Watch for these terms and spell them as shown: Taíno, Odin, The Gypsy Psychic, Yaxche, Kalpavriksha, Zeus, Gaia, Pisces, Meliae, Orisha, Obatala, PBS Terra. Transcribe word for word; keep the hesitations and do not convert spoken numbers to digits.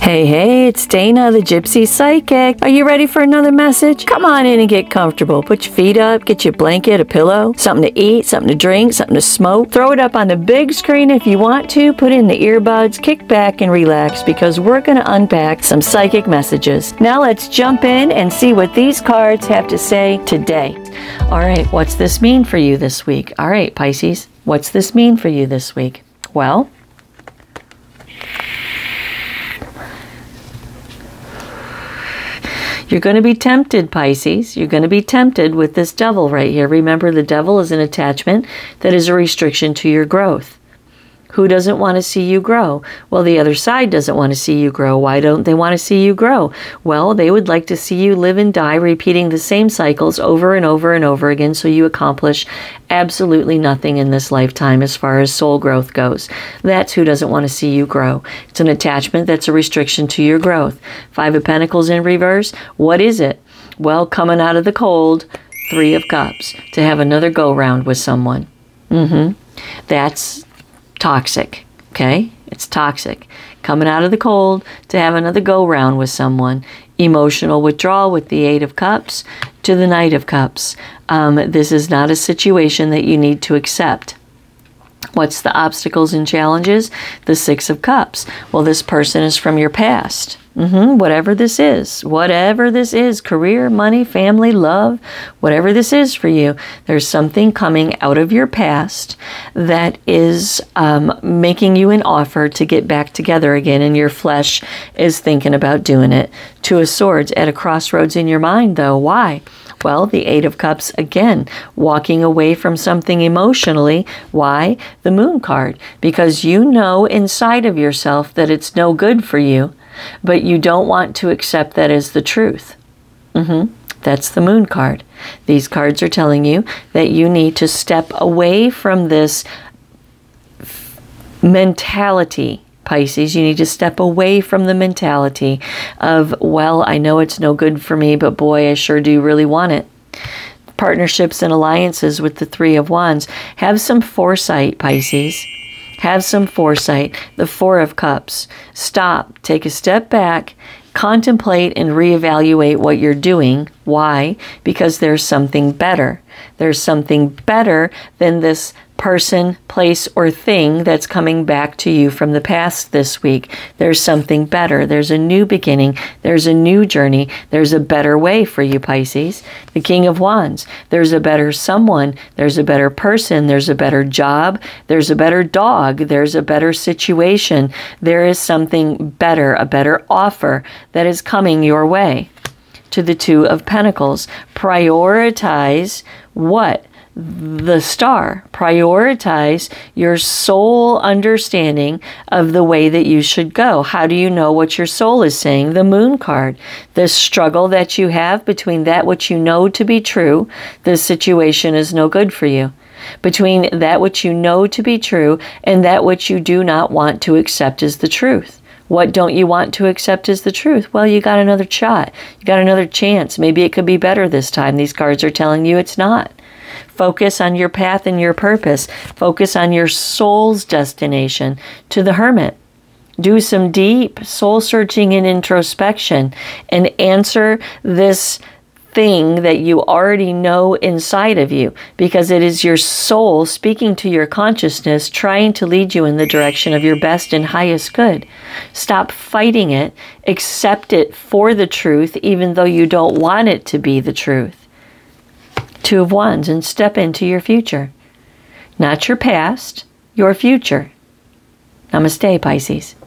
Hey, hey, it's Dana, the Gypsy Psychic. Are you ready for another message? Come on in and get comfortable. Put your feet up, get your blanket, a pillow, something to eat, something to drink, something to smoke. Throw it up on the big screen if you want to. Put in the earbuds, kick back and relax because we're going to unpack some psychic messages. Now let's jump in and see what these cards have to say today. All right, what's this mean for you this week? All right, Pisces, what's this mean for you this week? Well, you're going to be tempted, Pisces. You're going to be tempted with this devil right here. Remember, the devil is an attachment that is a restriction to your growth. Who doesn't want to see you grow? Well, the other side doesn't want to see you grow. Why don't they want to see you grow? Well, they would like to see you live and die repeating the same cycles over and over and over again so you accomplish absolutely nothing in this lifetime as far as soul growth goes. That's who doesn't want to see you grow. It's an attachment that's a restriction to your growth. Five of Pentacles in reverse. What is it? Well, coming out of the cold, Three of Cups. To have another go-round with someone. Mm-hmm. That's toxic, okay? It's toxic. Coming out of the cold to have another go-round with someone. Emotional withdrawal with the Eight of Cups to the Knight of Cups. Um, this is not a situation that you need to accept. What's the obstacles and challenges? The Six of Cups. Well, this person is from your past. Mm-hmm. Whatever this is, whatever this is, career, money, family, love, whatever this is for you, there's something coming out of your past that is um, making you an offer to get back together again, and your flesh is thinking about doing it. Two of Swords at a crossroads in your mind, though. Why? Well, the Eight of Cups, again, walking away from something emotionally. Why? The Moon card. Because you know inside of yourself that it's no good for you, but you don't want to accept that as the truth. Mm-hmm. That's the Moon card. These cards are telling you that you need to step away from this mentality, Pisces. You need to step away from the mentality of, well, I know it's no good for me, but boy, I sure do really want it. Partnerships and alliances with the Three of Wands. Have some foresight, Pisces. Have some foresight. The Four of Cups. Stop. Take a step back. Contemplate and reevaluate what you're doing. Why? Because there's something better. There's something better than this person, place, or thing that's coming back to you from the past this week. There's something better. There's a new beginning. There's a new journey. There's a better way for you, Pisces. The King of Wands. There's a better someone. There's a better person. There's a better job. There's a better dog. There's a better situation. There is something better, a better offer that is coming your way. To the Two of Pentacles. Prioritize what? The Star. Prioritize your soul understanding of the way that you should go. How do you know what your soul is saying? The Moon card. The struggle that you have between that which you know to be true, this situation is no good for you. Between that which you know to be true and that which you do not want to accept as the truth. What don't you want to accept as the truth? Well, you got another shot. You got another chance. Maybe it could be better this time. These cards are telling you it's not. Focus on your path and your purpose. Focus on your soul's destination. To the Hermit. Do some deep soul searching and introspection and answer this thing that you already know inside of you, because it is your soul speaking to your consciousness, trying to lead you in the direction of your best and highest good. Stop fighting it. Accept it for the truth, even though you don't want it to be the truth. Two of Wands, and step into your future. Not your past, your future. Namaste, Pisces.